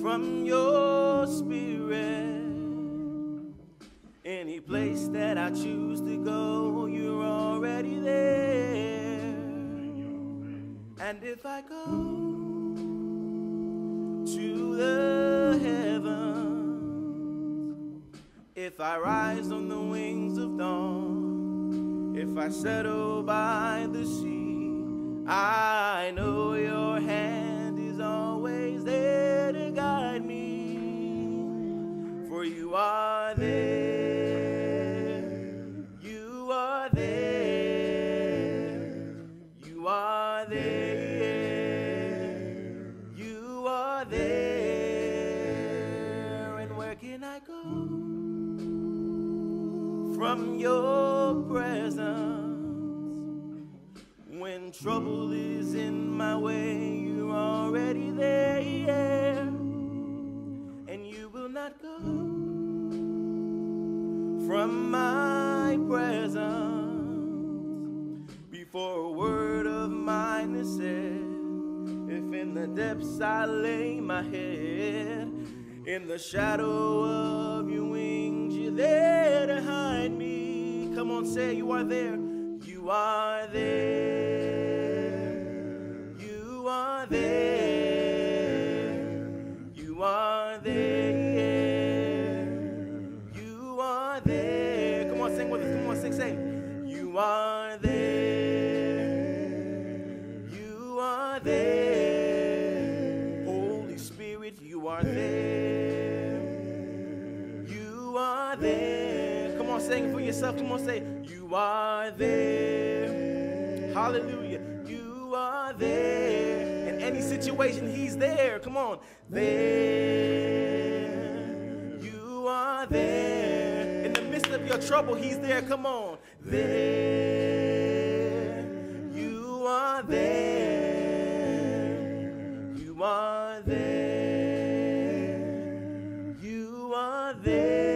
From your spirit, any place that I choose to go, you're already there. And if I go to the heavens, if I rise on the wings of dawn, if I settle by the sea, I know your hand is always there. For you are there, you are there, you are there, you are there. And where can I go from your presence? When trouble is in my way, you're already there, and you will not go from my presence. Before a word of mine is said, if in the depths I lay my head, in the shadow of your wings, you're there to hide me. Come on, say you are there. You are there. You are there. You are there. You are there, you are there, Holy Spirit, you are there, you are there. Come on, sing for yourself, come on, say, you are there, hallelujah, you are there, in any situation, he's there, come on, there, you are there. Of your trouble, he's there, come on. There, you are there, you are there, you are there.